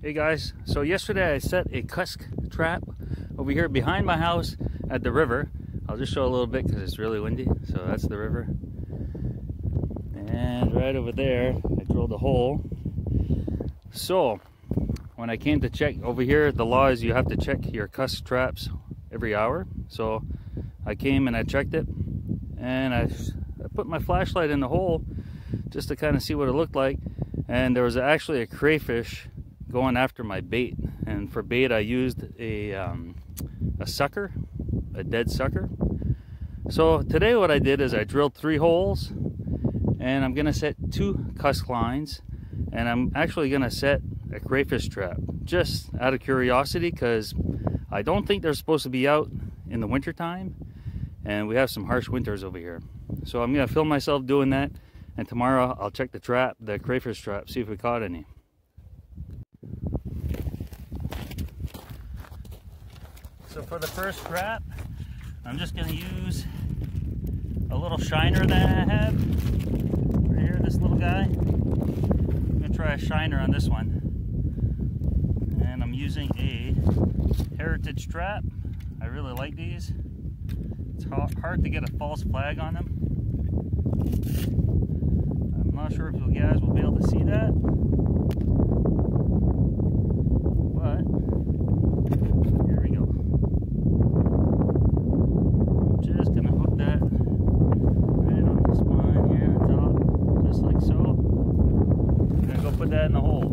Hey guys, so yesterday I set a cusk trap over here behind my house at the river. I'll just show a little bit because it's really windy. So that's the river. And right over there, I drilled a hole. So when I came to check over here, the law is you have to check your cusk traps every hour. So I came and I checked it, and I put my flashlight in the hole just to kind of see what it looked like. And there was actually a crayfish going after my bait, and for bait I used a sucker, a dead sucker. So today what I did is I drilled 3 holes, and I'm gonna set 2 cusk lines, and I'm actually gonna set a crayfish trap just out of curiosity because I don't think they're supposed to be out in the winter time, and we have some harsh winters over here. So I'm gonna film myself doing that, and tomorrow I'll check the trap, the crayfish trap, see if we caught any. So for the first trap, I'm just going to use a little shiner that I have right here, this little guy. I'm going to try a shiner on this one. And I'm using a heritage trap. I really like these. It's hard to get a false flag on them. I'm not sure if you guys will be able to see that, but here we go. I'm just going to hook that right on the spine here on top, just like so. I'm going to go put that in the hole.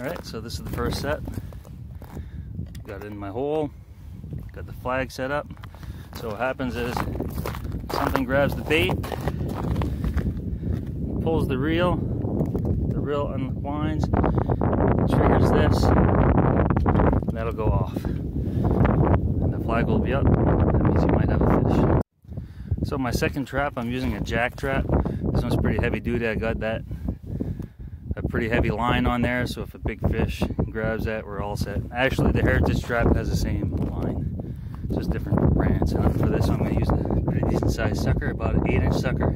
Alright, so this is the first set. Got it in my hole, got the flag set up. So what happens is something grabs the bait, pulls the reel unwinds, triggers this, and that'll go off. And the flag will be up, that means you might have a fish. So my second trap, I'm using a jack trap. This one's pretty heavy duty, I got that. A pretty heavy line on there, so if a big fish grabs that, we're all set. Actually, the heritage trap has the same line, just different brands. And for this, I'm going to use a pretty decent sized sucker, about an 8-inch sucker.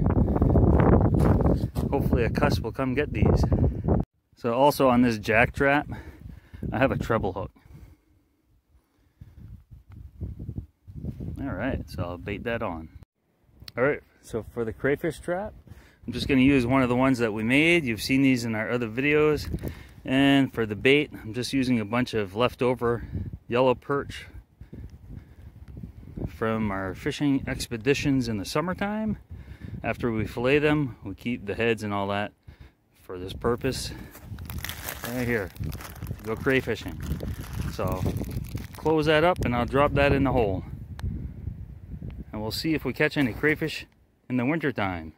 Hopefully a cusk will come get these. So also on this jack trap, I have a treble hook. Alright, so I'll bait that on. Alright, so for the crayfish trap, I'm just going to use one of the ones that we made. You've seen these in our other videos. And for the bait, I'm just using a bunch of leftover yellow perch from our fishing expeditions in the summertime. After we fillet them, we keep the heads and all that for this purpose. Right here, go crayfishing. So close that up and I'll drop that in the hole. And we'll see if we catch any crayfish in the winter time.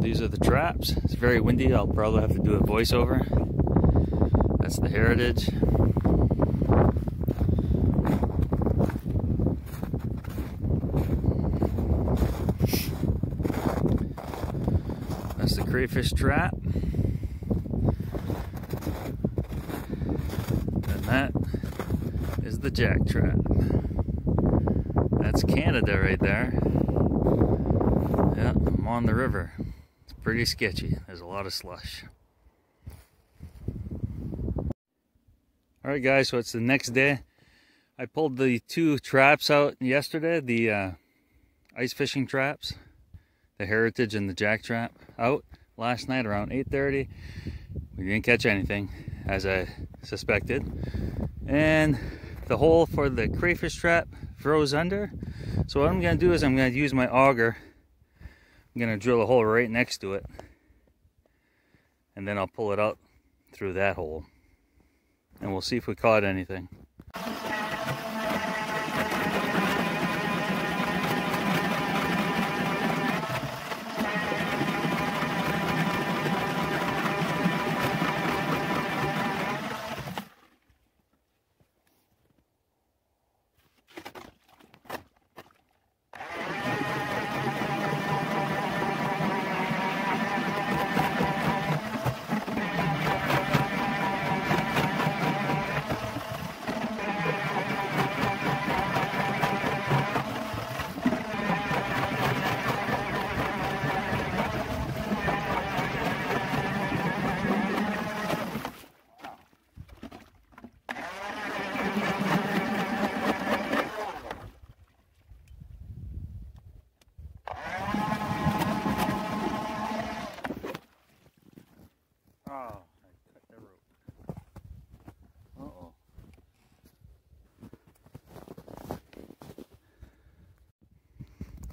These are the traps. It's very windy. I'll probably have to do a voiceover. That's the heritage. crayfish trap. And that is the jack trap. That's Canada right there. Yeah, I'm on the river. It's pretty sketchy. There's a lot of slush. Alright guys, so it's the next day. I pulled the two traps out yesterday, the ice fishing traps, the Heritage and the jack trap, out last night around 8:30. We didn't catch anything, as I suspected. And the hole for the crayfish trap froze under. So what I'm gonna do is I'm gonna use my auger. I'm gonna drill a hole right next to it. And then I'll pull it out through that hole. And we'll see if we caught anything.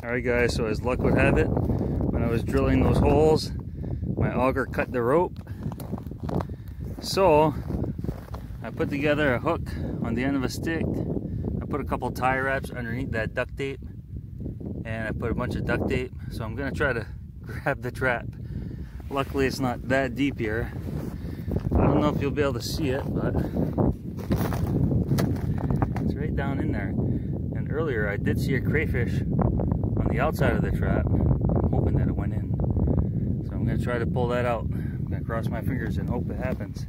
Alright guys, so as luck would have it, when I was drilling those holes, my auger cut the rope. So I put together a hook on the end of a stick. I put a couple tie wraps underneath that duct tape, and I put a bunch of duct tape. So I'm gonna try to grab the trap. Luckily it's not that deep here. I don't know if you'll be able to see it, but it's right down in there. And earlier I did see a crayfish the outside of the trap. I'm hoping that it went in. So I'm going to try to pull that out. I'm going to cross my fingers and hope it happens,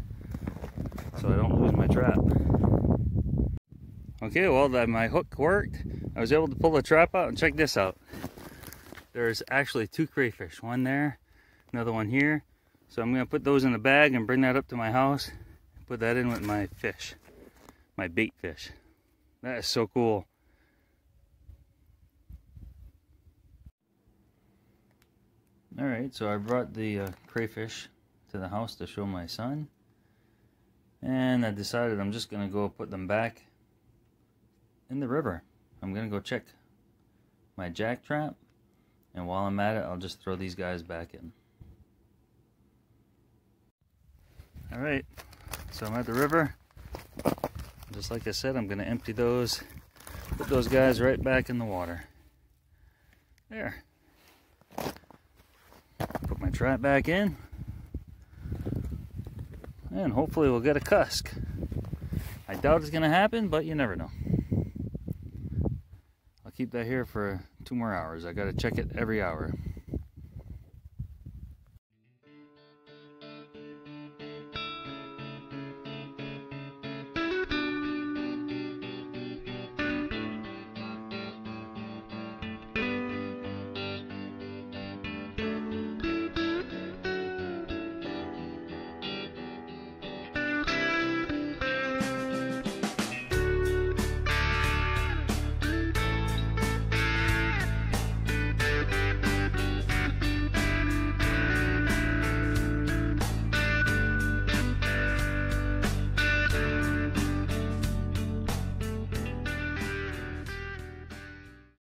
so I don't lose my trap. Okay, well, my hook worked. I was able to pull the trap out, and check this out. There's actually two crayfish. One there, another one here. So I'm going to put those in a bag and bring that up to my house. Put that in with my fish. My bait fish. That is so cool. Alright, so I brought the crayfish to the house to show my son, and I decided I'm just going to go put them back in the river. I'm going to go check my jack trap, and while I'm at it, I'll just throw these guys back in. Alright, so I'm at the river. Just like I said, I'm going to empty those, put those guys right back in the water. There. Put my trap back in, and hopefully we'll get a cusk. I doubt it's gonna happen, but you never know. I'll keep that here for 2 more hours. I gotta check it every hour.